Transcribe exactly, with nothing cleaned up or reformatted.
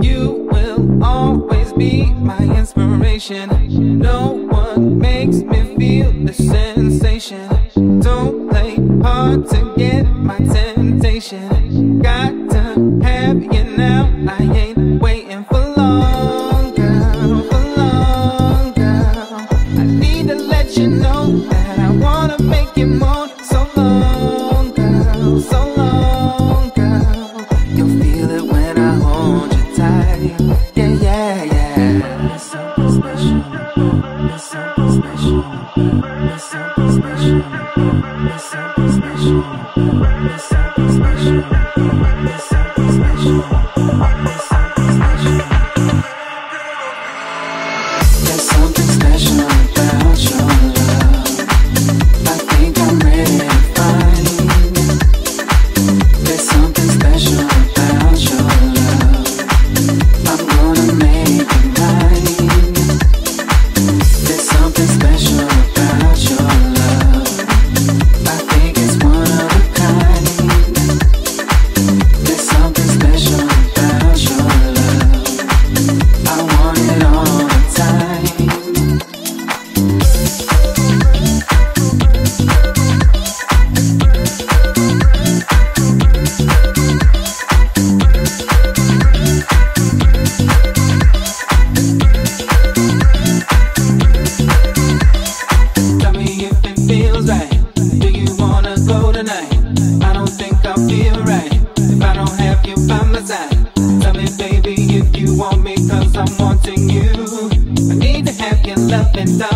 You will always be my inspiration. No one makes me feel the sensation. Don't play hard to get my temptation. Got to have you now, I ain't waiting for long, girl, for long, girl. I need to let you know that I wanna make you moan. So long, girl, so long, girl. You'll feel it when I hold you. Yeah, yeah, yeah. There's something special. There's something special. There's something special. There's something special. There's something special. There's something special. There's something special. There's something special about your love. I think I'm ready to find. There's something special about your love. And